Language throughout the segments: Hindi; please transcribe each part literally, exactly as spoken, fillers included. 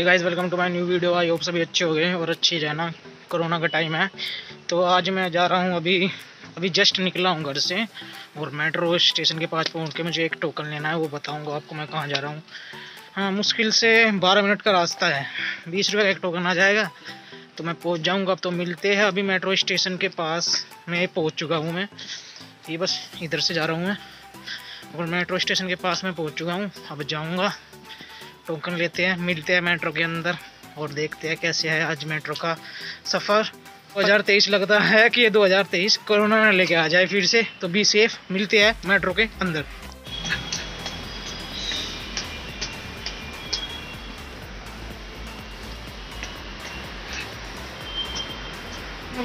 Hey guys, welcome to my new video. I hope सभी अच्छे हो गए और अच्छे जाना। कोरोना का टाइम है तो आज मैं जा रहा हूँ, अभी अभी जस्ट निकला हूँ घर से और मेट्रो स्टेशन के पास पहुँच के मुझे एक टोकन लेना है। वो बताऊँगा आपको मैं कहाँ जा रहा हूँ। हाँ, मुश्किल से बारह मिनट का रास्ता है, बीस रुपये का एक टोकन आ जाएगा तो मैं पहुँच जाऊँगा। अब तो मिलते हैं। अभी मेट्रो स्टेशन के पास मैं पहुँच चुका हूँ। मैं ये बस इधर से जा रहा हूँ मैं और मेट्रो स्टेशन के पास मैं पहुँच चुका हूँ। अब जाऊँगा, टोकन लेते हैं, मिलते हैं मेट्रो के अंदर और देखते हैं कैसे है आज मेट्रो का सफ़र। दो हज़ार तेईस लगता है कि ये दो हज़ार तेईस कोरोना ना लेके आ जाए फिर से, तो बी सेफ। मिलते हैं मेट्रो के अंदर।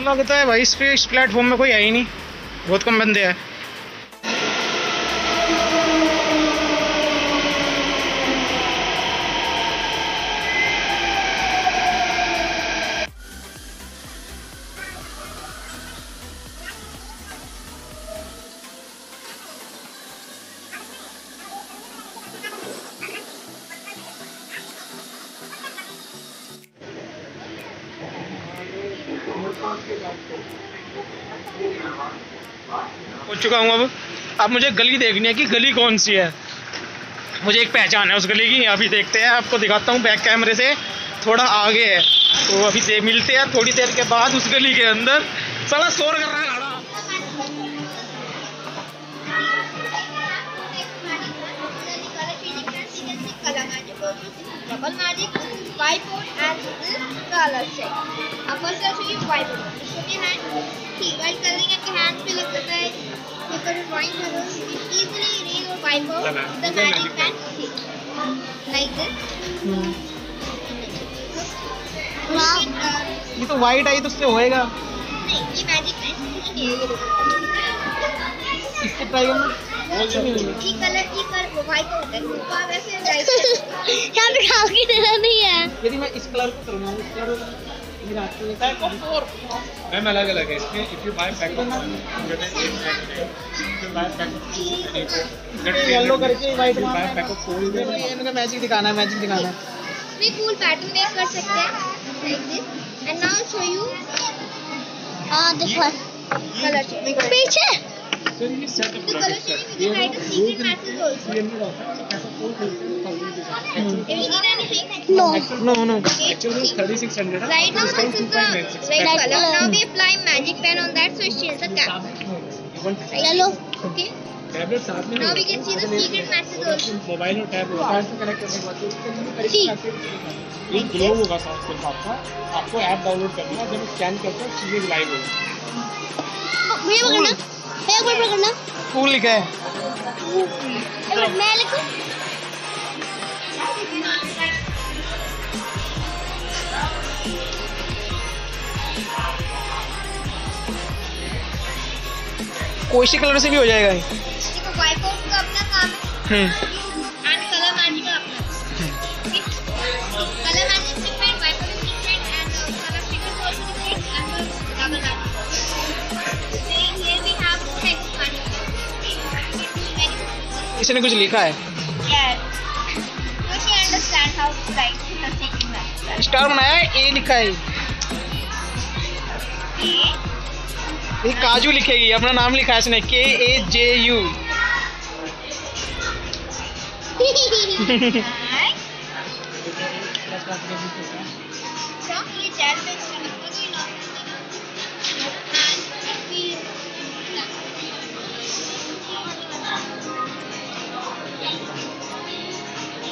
लगता है भाई इस पे इस प्लेटफॉर्म में कोई है ही नहीं, बहुत कम बंदे हैं। हो चुका हूँ। अब अब मुझे गली देखनी है कि गली कौन सी है। मुझे एक पहचान है उस गली की, अभी देखते हैं, आपको दिखाता हूँ। बैक कैमरे से थोड़ा आगे है तो अभी दे मिलते हैं थोड़ी देर के बाद उस गली के अंदर। साला शोर कर रहा है गाड़ा। ये तो वाइट आई तो उससे होएगा नहीं है। यदि मैं इस कलर को करूँगा मैम, अलग अलग है इसमें। If you buy pack yellow करके वाइट में मैजिक दिखाना है, मैजिक दिखाना है। इसमें फूल पैटर्न मेक कर सकते हैं like this and now show you on the colour पीछे। सो ये सेट ऑफ प्रोडक्ट ये राइट सीक्रेट मैसेज आल्सो ऐसा फूल करके No, no, no. Actually, thirty-six hundred. Right now, this is the red color. Now we apply magic pen on that, so it changes the cap. Yellow. Okay. Now we can see the secret message also. Mobile or tab से connect करने के बाद उसके एक glow होगा साथ में आपका। आपको app download करना है, जब scan करते हो चीजें live होगी। मुझे पकड़ना, एक बार पकड़ना। Cool लिखा है। एक बार मैं लिखूं। कोई सी कलर से भी हो जाएगा। इसको वाइप आउट का अपना काम है एंड कलर मैजिक का अपना। Colour magic different, wipe out different and colour stickers also different and double magic. Then here we have text magic. इसने कुछ लिखा है। Yes, you can understand how to write the text magic. Star बनाया है, ए लिखा है। ए काजू लिखेगी, अपना नाम लिखा है इसने, के ए जे यू।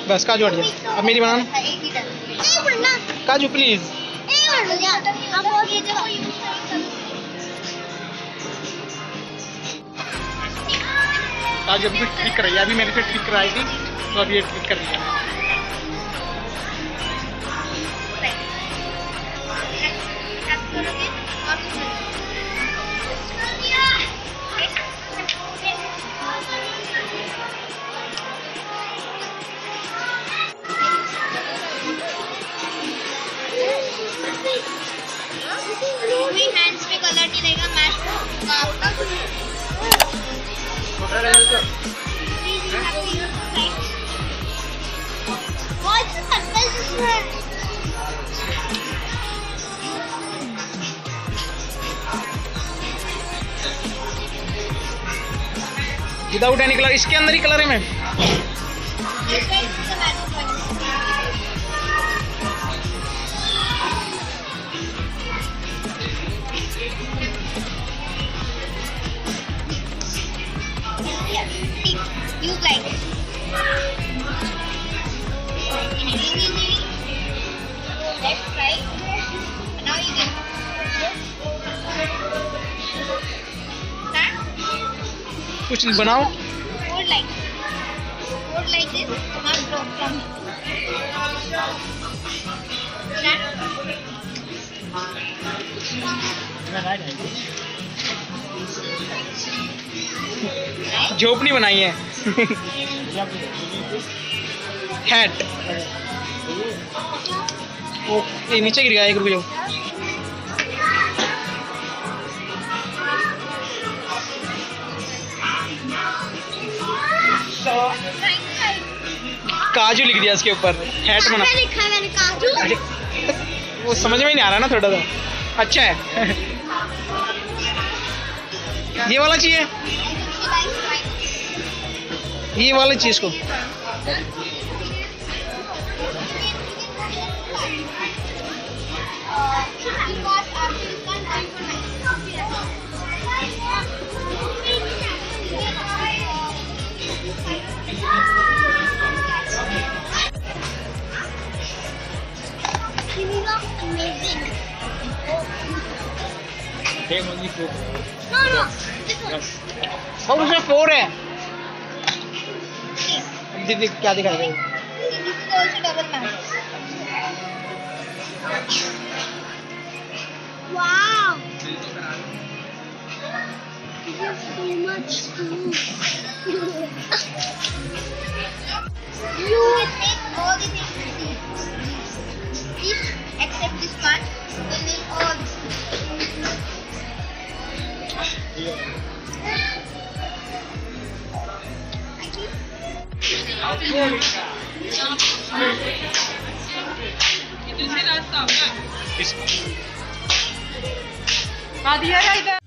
बस काजू हट जाए। अब मेरी बनाना काजू प्लीज। आज अभी कुछ ट्रिक कराई, अभी मेरे से ट्रिक कराई थी तो अभी ये ट्रिक कर लिया। हैंड्स पे कलर नहीं रहेगा, match What? What's the surprise? Without any colour, इसके अंदर ही कलर है मैम। कुछ बनाओ board like board like this command drop from here. झोपड़ी बनाई है हैट वो नीचे गिर गया। एक रुपये काजू लिख दिया इसके ऊपर, हैट बना लिखा है मैंने काजू। वो समझ में ही नहीं आ रहा ना थोड़ा सा। अच्छा है ये वाला चाहिए, ये वाला चाहिए इसको। और उसमें फोर है दीदी, क्या दिखा रही है? रास्ता होगा।